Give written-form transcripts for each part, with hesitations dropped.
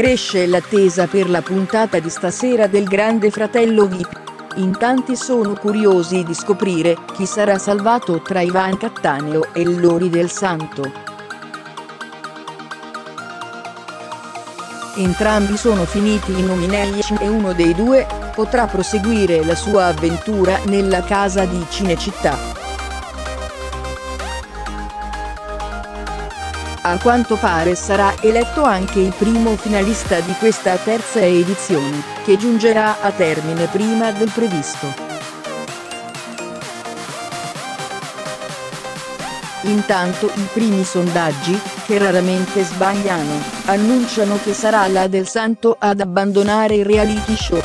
Cresce l'attesa per la puntata di stasera del Grande Fratello Vip. In tanti sono curiosi di scoprire chi sarà salvato tra Ivan Cattaneo e Lory Del Santo. Entrambi sono finiti in nomination e uno dei due potrà proseguire la sua avventura nella casa di Cinecittà. A quanto pare sarà eletto anche il primo finalista di questa terza edizione, che giungerà a termine prima del previsto. Intanto i primi sondaggi, che raramente sbagliano, annunciano che sarà la Del Santo ad abbandonare il reality show.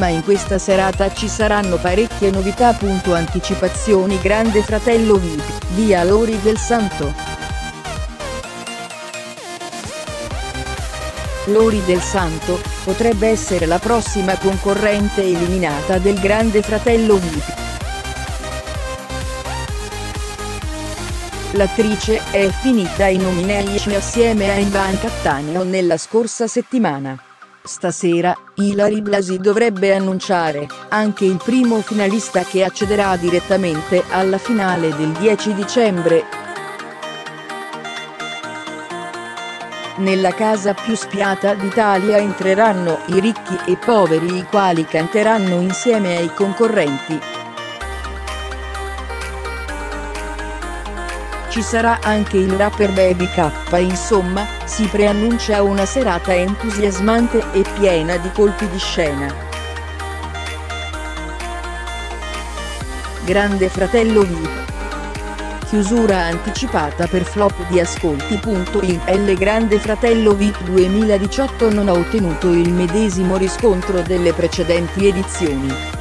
Ma in questa serata ci saranno parecchie novità. Anticipazioni Grande Fratello Vip, via Lory Del Santo. Lory Del Santo potrebbe essere la prossima concorrente eliminata del Grande Fratello Vip. L'attrice è finita in nomination assieme a Ivan Cattaneo nella scorsa settimana. Stasera, Ilary Blasi dovrebbe annunciare anche il primo finalista che accederà direttamente alla finale del 10 dicembre. Nella casa più spiata d'Italia entreranno i Ricchi e Poveri, i quali canteranno insieme ai concorrenti. Ci sarà anche il rapper Baby K, insomma, si preannuncia una serata entusiasmante e piena di colpi di scena. Grande Fratello Vip. Chiusura anticipata per flop di ascolti. Il Grande Fratello Vip 2018 non ha ottenuto il medesimo riscontro delle precedenti edizioni.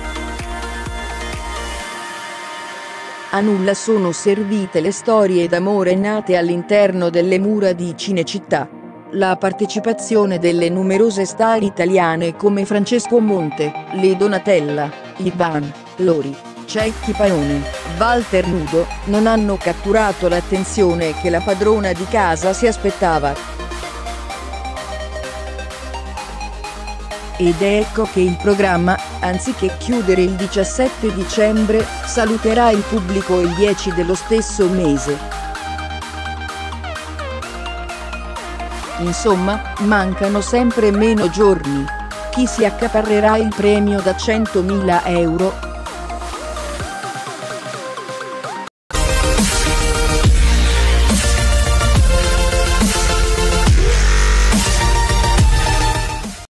A nulla sono servite le storie d'amore nate all'interno delle mura di Cinecittà. La partecipazione delle numerose star italiane come Francesco Monte, Le Donatella, Ivan, Lory, Cecchi Paone, Walter Nudo, non hanno catturato l'attenzione che la padrona di casa si aspettava. Ed ecco che il programma, anziché chiudere il 17 dicembre, saluterà il pubblico il 10 dello stesso mese. Insomma, mancano sempre meno giorni. Chi si accaparrerà il premio da 100.000 euro?